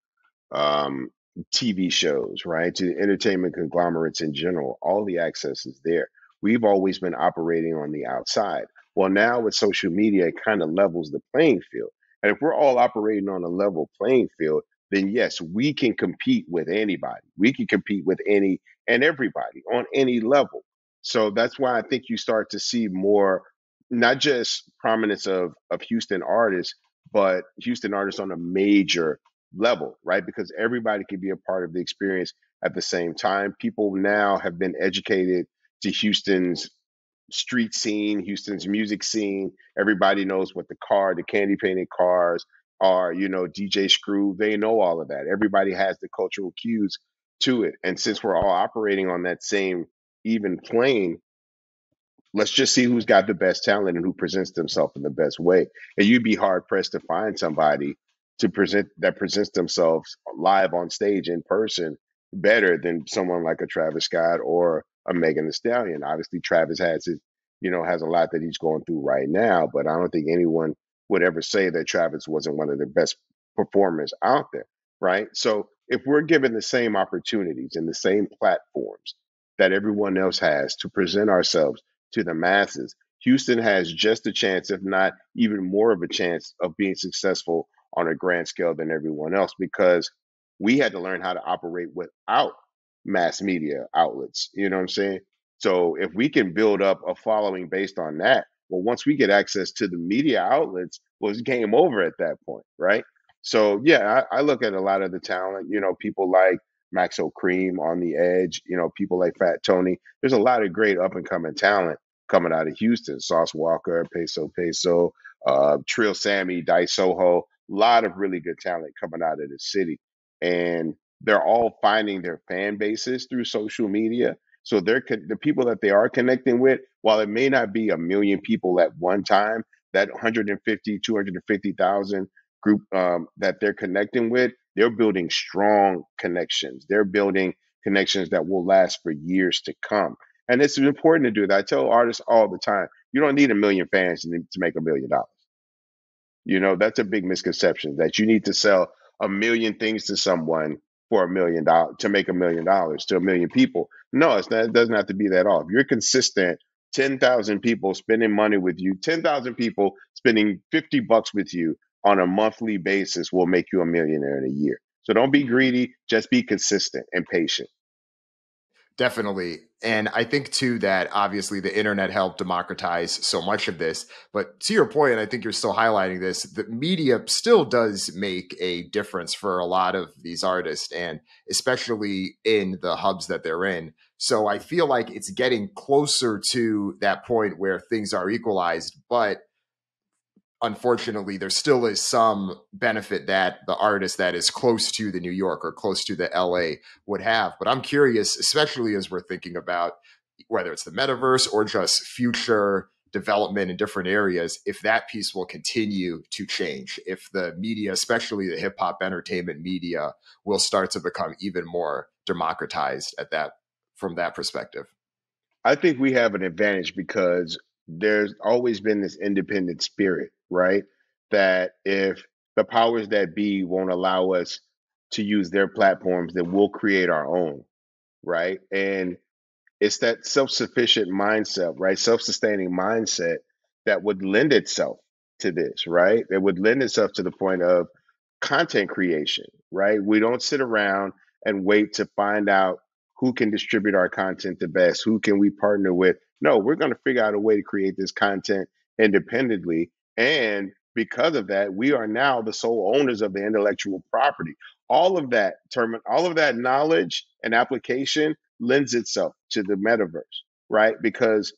um, T V shows, right? To entertainment conglomerates in general, all the access is there. We've always been operating on the outside. Well, now with social media, it kind of levels the playing field. And if we're all operating on a level playing field, then yes, we can compete with anybody. We can compete with any and everybody on any level. So that's why I think you start to see more, not just prominence of, of Houston artists, but Houston artists on a major level, right? Because everybody can be a part of the experience at the same time. People now have been educated to Houston's street scene, Houston's music scene. Everybody knows what the car, the candy painted cars are, you know, D J Screw, they know all of that. Everybody has the cultural cues to it. And since we're all operating on that same even plane, let's just see who's got the best talent and who presents themselves in the best way. And you'd be hard pressed to find somebody to present that presents themselves live on stage in person better than someone like a Travis Scott or a Meg Thee Stallion. Obviously, Travis has his, you know, has a lot that he's going through right now, but I don't think anyone would ever say that Travis wasn't one of the best performers out there, right? So if we're given the same opportunities and the same platforms that everyone else has to present ourselves to the masses, Houston has just a chance, if not even more of a chance, of being successful on a grand scale than everyone else, because we had to learn how to operate without mass media outlets, you know what I'm saying? So if we can build up a following based on that, well, once we get access to the media outlets, well, it's game over at that point, right? So, yeah, I, I look at a lot of the talent, you know, people like Max O'Cream on the edge, you know, people like Fat Tony. There's a lot of great up-and-coming talent coming out of Houston. Sauce Walker, Peso Peso, uh, Trill Sammy, Dice Soho, a lot of really good talent coming out of the city. And they're all finding their fan bases through social media. So they're the people that they are connecting with, while it may not be a million people at one time, that one hundred fifty, two hundred fifty thousand group um, that they're connecting with, they're building strong connections. They're building connections that will last for years to come. And it's important to do that. I tell artists all the time, you don't need a million fans to make a million dollars. You know, that's a big misconception, that you need to sell a million things to someone for a million dollars to make a million dollars to a million people. No, it's not, it doesn't have to be that off. You're consistent. ten thousand people spending money with you, ten thousand people spending fifty bucks with you on a monthly basis will make you a millionaire in a year. So don't be greedy, just be consistent and patient. Definitely. And I think too, that obviously the internet helped democratize so much of this, but to your point, and I think you're still highlighting this, the media still does make a difference for a lot of these artists, and especially in the hubs that they're in. So I feel like it's getting closer to that point where things are equalized, but unfortunately, there still is some benefit that the artist that is close to the New York or close to the L A would have. But I'm curious, especially as we're thinking about whether it's the metaverse or just future development in different areas, if that piece will continue to change, if the media, especially the hip hop entertainment media, will start to become even more democratized at that, from that perspective. I think we have an advantage because there's always been this independent spirit, right? That if the powers that be won't allow us to use their platforms, then we'll create our own, right? And it's that self-sufficient mindset, right? Self-sustaining mindset that would lend itself to this, right? That would lend itself to the point of content creation, right? We don't sit around and wait to find out who can distribute our content the best, who can we partner with. No, we're going to figure out a way to create this content independently. And because of that, we are now the sole owners of the intellectual property. All of that term, all of that knowledge and application lends itself to the metaverse, right? Because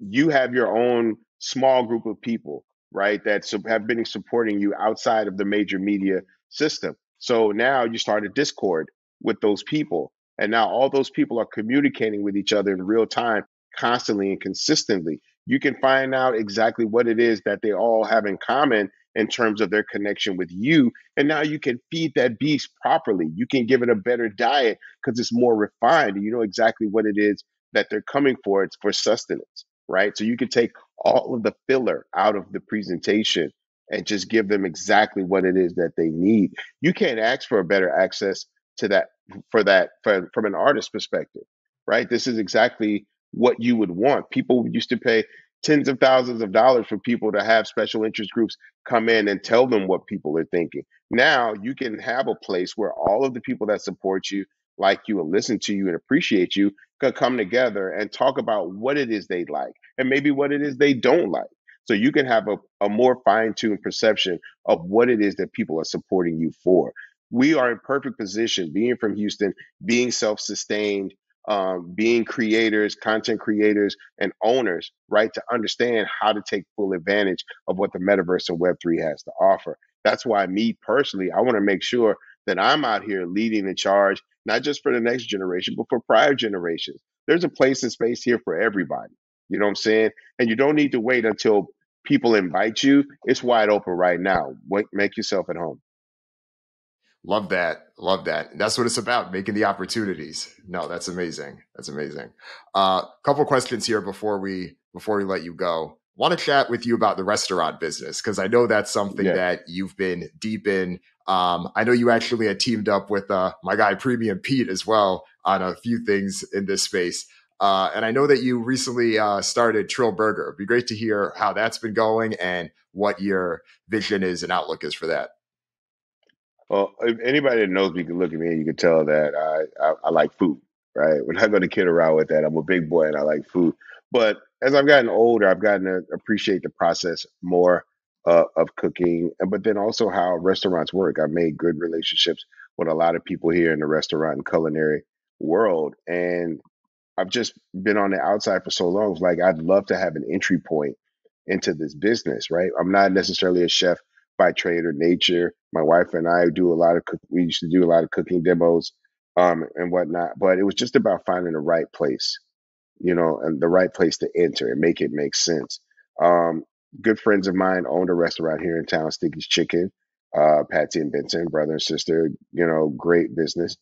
you have your own small group of people, right, that have been supporting you outside of the major media system. So now you start a Discord with those people. And now all those people are communicating with each other in real time, constantly and consistently. You can find out exactly what it is that they all have in common in terms of their connection with you. And now you can feed that beast properly. You can give it a better diet because it's more refined and you know exactly what it is that they're coming for. It's for sustenance, right? So you can take all of the filler out of the presentation and just give them exactly what it is that they need. You can't ask for a better access to that for that for, from an artist's perspective, right? This is exactly what you would want. People used to pay tens of thousands of dollars for people to have special interest groups come in and tell them what people are thinking. Now you can have a place where all of the people that support you, like you, and listen to you and appreciate you can come together and talk about what it is they like and maybe what it is they don't like. So you can have a, a more fine-tuned perception of what it is that people are supporting you for. We are in perfect position, being from Houston, being self-sustained, um, being creators, content creators, and owners, right, to understand how to take full advantage of what the metaverse and Web three has to offer. That's why me personally, I want to make sure that I'm out here leading the charge, not just for the next generation, but for prior generations. There's a place and space here for everybody. You know what I'm saying? And you don't need to wait until people invite you. It's wide open right now. Wait, make yourself at home. Love that. Love that. That's what it's about, making the opportunities. No, that's amazing. That's amazing. A uh, couple questions here before we before we let you go. Want to chat with you about the restaurant business, because I know that's something yeah. that you've been deep in. Um, I know you actually had teamed up with uh, my guy, Premium Pete, as well on a few things in this space. Uh, and I know that you recently uh, started Trill Burger. It'd be great to hear how that's been going and what your vision is and outlook is for that. Well, if anybody that knows me can look at me and you can tell that I, I, I like food, right? We're not going to kid around with that. I'm a big boy and I like food. But as I've gotten older, I've gotten to appreciate the process more uh, of cooking, but then also how restaurants work. I've made good relationships with a lot of people here in the restaurant and culinary world. And I've just been on the outside for so long. It's like, I'd love to have an entry point into this business, right? I'm not necessarily a chef by trade or nature. My wife and I do a lot of cook we used to do a lot of cooking demos um, and whatnot, but it was just about finding the right place, you know, and the right place to enter and make it make sense. Um, good friends of mine owned a restaurant here in town, Sticky's Chicken, uh, Patsy and Benson, brother and sister, you know, great business.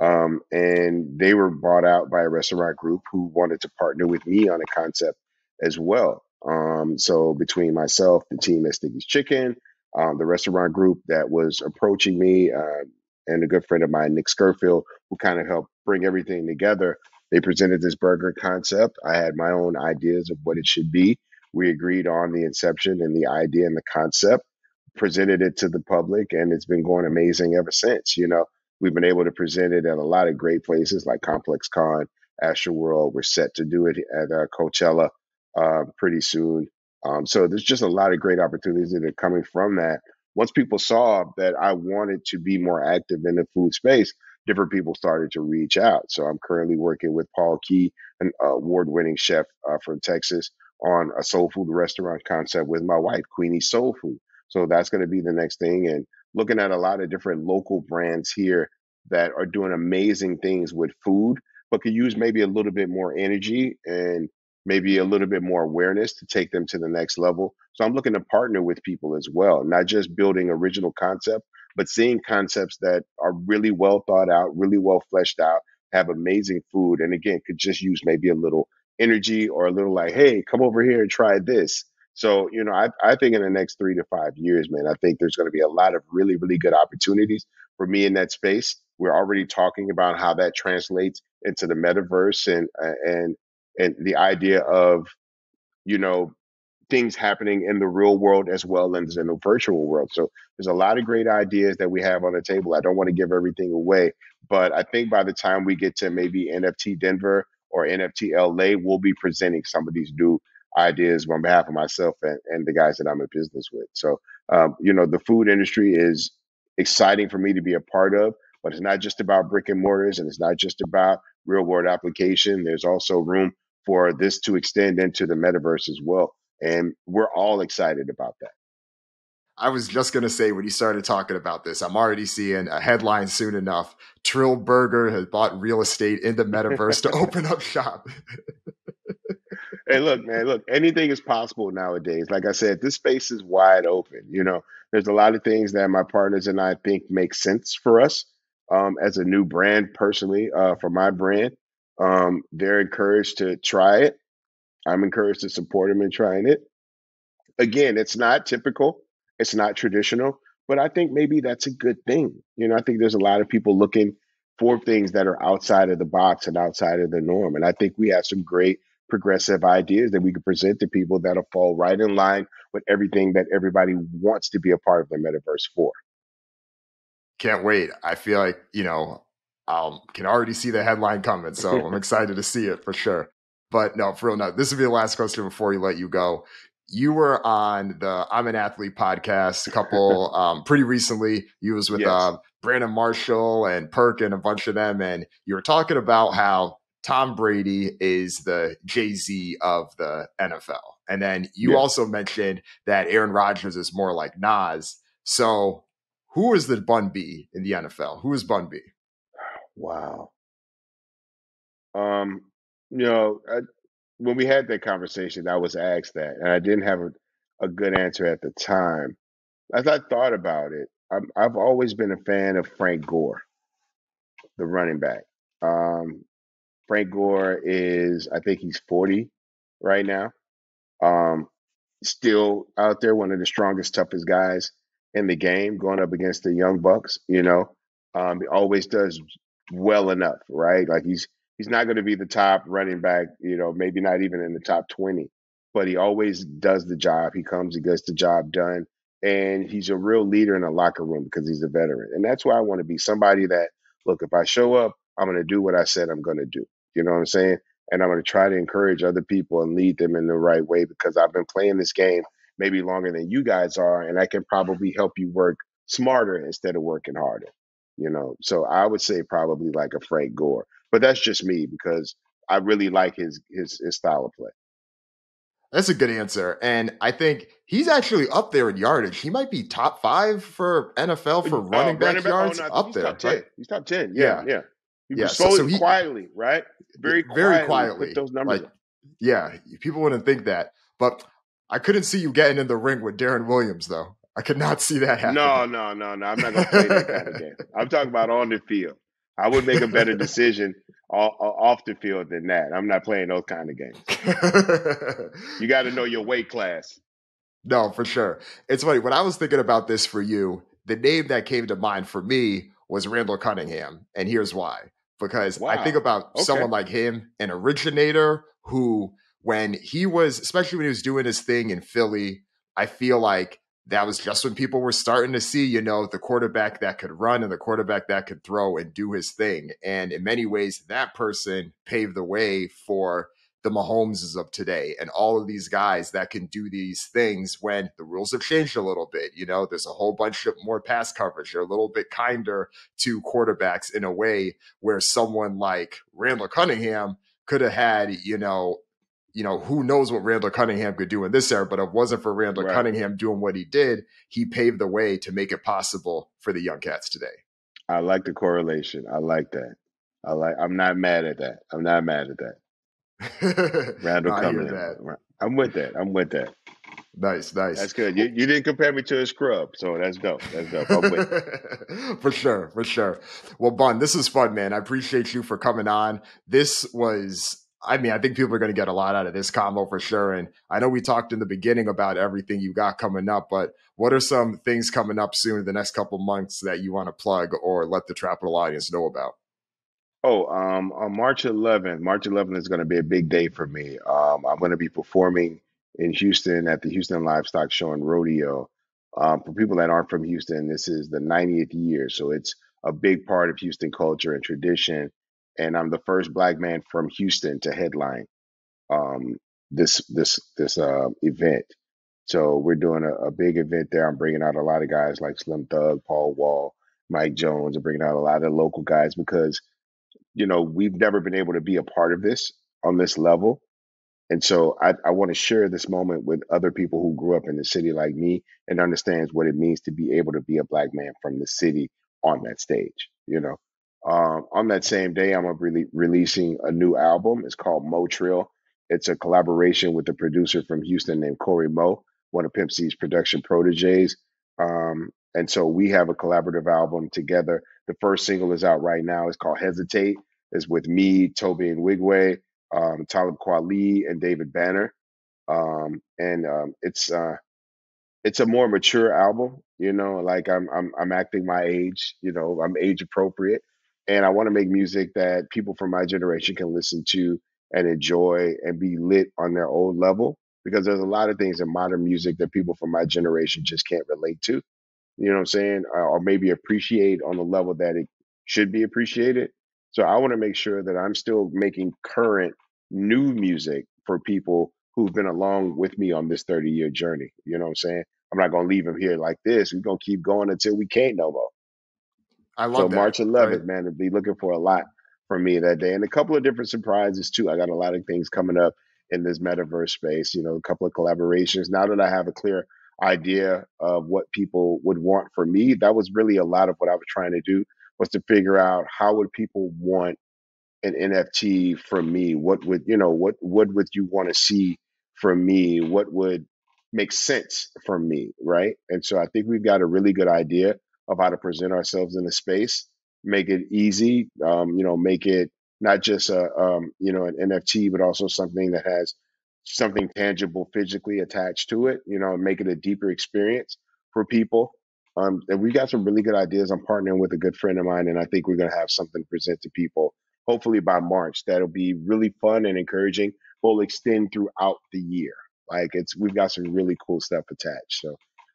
Um, and they were bought out by a restaurant group who wanted to partner with me on a concept as well. Um, so between myself, the team at Sticky's Chicken, Um, the restaurant group that was approaching me uh, and a good friend of mine, Nick Skerfield, who kind of helped bring everything together. They presented this burger concept. I had my own ideas of what it should be. We agreed on the inception and the idea and the concept, presented it to the public, and it's been going amazing ever since. You know, we've been able to present it at a lot of great places like Complex Con, Astroworld. We're set to do it at uh, Coachella uh, pretty soon. Um, so there's just a lot of great opportunities that are coming from that. Once people saw that I wanted to be more active in the food space, different people started to reach out. So I'm currently working with Paul Key, an award-winning chef uh, from Texas, on a soul food restaurant concept with my wife, Queenie Soul Food. So that's going to be the next thing. And looking at a lot of different local brands here that are doing amazing things with food, but could use maybe a little bit more energy and maybe a little bit more awareness to take them to the next level. So I'm looking to partner with people as well, not just building original concept, but seeing concepts that are really well thought out, really well fleshed out, have amazing food, and again, could just use maybe a little energy or a little like, hey, come over here and try this. So, you know, I, I think in the next three to five years, man, I think there's going to be a lot of really, really good opportunities for me in that space. We're already talking about how that translates into the metaverse and and and the idea of, you know, things happening in the real world as well as in the virtual world. So there's a lot of great ideas that we have on the table. I don't want to give everything away, but I think by the time we get to maybe N F T Denver or N F T L A, we'll be presenting some of these new ideas on behalf of myself and, and the guys that I'm in business with. So, um, you know, the food industry is exciting for me to be a part of, but it's not just about brick and mortars and it's not just about real world application. There's also room for this to extend into the metaverse as well. And we're all excited about that. I was just going to say, when you started talking about this, I'm already seeing a headline soon enough. Trill Burger has bought real estate in the metaverse to open up shop. Hey, look, man, look, anything is possible nowadays. Like I said, this space is wide open. You know, there's a lot of things that my partners and I think make sense for us um, as a new brand personally, uh, for my brand. Um, they're encouraged to try it. I'm encouraged to support them in trying it. Again, it's not typical. It's not traditional, but I think maybe that's a good thing. You know, I think there's a lot of people looking for things that are outside of the box and outside of the norm. And I think we have some great progressive ideas that we can present to people that'll fall right in line with everything that everybody wants to be a part of the metaverse for. Can't wait. I feel like, you know, I can already see the headline coming, so I'm excited to see it for sure. But no, for real, no, this would be the last question before we let you go. You were on the I'm an Athlete podcast a couple um, pretty recently. You was with yes. uh, Brandon Marshall and Perk and a bunch of them. And you were talking about how Tom Brady is the Jay-Z of the N F L. And then you yes. also mentioned that Aaron Rodgers is more like Nas. So who is the Bun B in the N F L? Who is Bun B? Wow. Um. You know, I, when we had that conversation, I was asked that, and I didn't have a, a good answer at the time. As I thought about it, I'm, I've always been a fan of Frank Gore, the running back. Um, Frank Gore is, I think he's forty right now, um, still out there, one of the strongest, toughest guys in the game, going up against the young bucks. You know, um, he always does well enough, right? Like he's He's not going to be the top running back, you know, maybe not even in the top twenty, but he always does the job. He comes, he gets the job done, and he's a real leader in the locker room because he's a veteran. And that's why I want to be somebody that, look, if I show up, I'm going to do what I said I'm going to do. You know what I'm saying? And I'm going to try to encourage other people and lead them in the right way because I've been playing this game maybe longer than you guys are, and I can probably help you work smarter instead of working harder, you know? So I would say probably like a Frank Gore. But that's just me because I really like his, his his style of play. That's a good answer. And I think he's actually up there in yardage. He might be top five for N F L for running uh, back running yards back, oh, no, up there. Top ten. Right? He's top ten. Yeah, yeah. yeah. He yeah, was so, so he, quietly, right? Very quietly. Very quietly. Put those numbers like, yeah, people wouldn't think that. But I couldn't see you getting in the ring with Darren Williams, though. I could not see that happen. No, no, no, no. I'm not going to play that kind of game. I'm talking about on the field. I would make a better decision off the field than that. I'm not playing those kind of games. You got to know your weight class. No, for sure. It's funny. When I was thinking about this for you, the name that came to mind for me was Randall Cunningham. And here's why. Because wow. I think about okay. someone like him, an originator who, when he was, especially when he was doing his thing in Philly, I feel like that was just when people were starting to see, you know, the quarterback that could run and the quarterback that could throw and do his thing. And in many ways, that person paved the way for the Mahomeses of today and all of these guys that can do these things when the rules have changed a little bit. You know, there's a whole bunch of more pass coverage. They're a little bit kinder to quarterbacks in a way where someone like Randall Cunningham could have had, you know, you know, who knows what Randall Cunningham could do in this era, but if it wasn't for Randall right. Cunningham doing what he did, he paved the way to make it possible for the young cats today. I like the correlation. I like that. I like, I'm not mad at that. I'm not mad at that. Randall no, Cunningham. I'm with that. I'm with that. Nice, nice. That's good. You, you didn't compare me to a scrub, so that's dope. That's dope. I'm with it. For sure, for sure. Well, Bun, this is fun, man. I appreciate you for coming on. This was, I mean, I think people are going to get a lot out of this combo for sure. And I know we talked in the beginning about everything you got coming up, but what are some things coming up soon in the next couple months that you want to plug or let the Trapital audience know about? Oh, um, on March eleventh, March eleventh is going to be a big day for me. Um, I'm going to be performing in Houston at the Houston Livestock Show and Rodeo. Um, for people that aren't from Houston, this is the ninetieth year. So it's a big part of Houston culture and tradition. And I'm the first Black man from Houston to headline um, this this this uh, event. So we're doing a, a big event there. I'm bringing out a lot of guys like Slim Thug, Paul Wall, Mike Jones. I'm bringing out a lot of local guys because, you know, we've never been able to be a part of this on this level. And so I, I want to share this moment with other people who grew up in the city like me and understands what it means to be able to be a Black man from the city on that stage. You know, um, on that same day, I'm really releasing a new album. It's called Mo Trill. It's a collaboration with a producer from Houston named Corey Mo, one of Pimp C's production proteges. Um, and so we have a collaborative album together. The first single is out right now. It's called Hesitate. It's with me, Toby and Wigway, um Talib Kweli and David Banner, um and um it's uh it's a more mature album. You know, like I'm I'm I'm acting my age. You know, I'm age appropriate, and I want to make music that people from my generation can listen to and enjoy and be lit on their own level, because there's a lot of things in modern music that people from my generation just can't relate to, you know what I'm saying, uh, or maybe appreciate on the level that it should be appreciated. So I want to make sure that I'm still making current new music for people who've been along with me on this thirty year journey. You know what I'm saying? I'm not going to leave them here like this. We're going to keep going until we can't no more. I love so that. So March eleventh, right, man, to be looking for a lot from me that day. And a couple of different surprises too. I got a lot of things coming up in this metaverse space, you know, a couple of collaborations. Now that I have a clear idea of what people would want from me, that was really a lot of what I was trying to do, was to figure out how would people want an N F T from me? What would, you know, what, what would you want to see from me? What would make sense from me, right? And so I think we've got a really good idea of how to present ourselves in the space, make it easy, um, you know, make it not just a, um, you know, an N F T, but also something that has something tangible physically attached to it, you know, and make it a deeper experience for people. Um, and we got some really good ideas. I'm partnering with a good friend of mine, and I think we're going to have something to present to people, hopefully by March. That'll be really fun and encouraging. We'll extend throughout the year. Like, it's, we've got some really cool stuff attached. So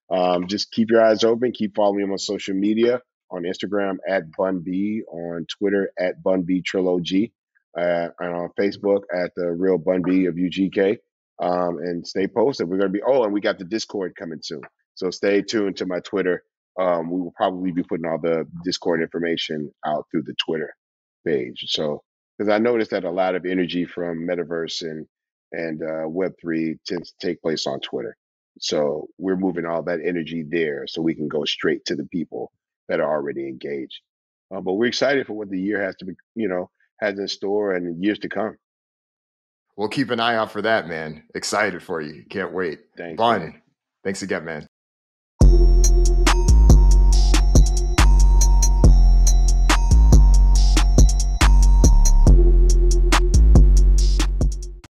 um, just keep your eyes open. Keep following me on social media, on Instagram at Bun B, on Twitter at Bun B Trill O G, uh, and on Facebook at The Real Bun B of U G K. Um, and stay posted. We're going to be, oh, and we got the Discord coming soon. So stay tuned to my Twitter. Um, we will probably be putting all the Discord information out through the Twitter page. So, because I noticed that a lot of energy from Metaverse and and uh, Web three tends to take place on Twitter. So we're moving all that energy there so we can go straight to the people that are already engaged. Uh, but we're excited for what the year has to be, you know, has in store and years to come. We'll keep an eye out for that, man. Excited for you. Can't wait. Thanks. Bun, thanks again, man.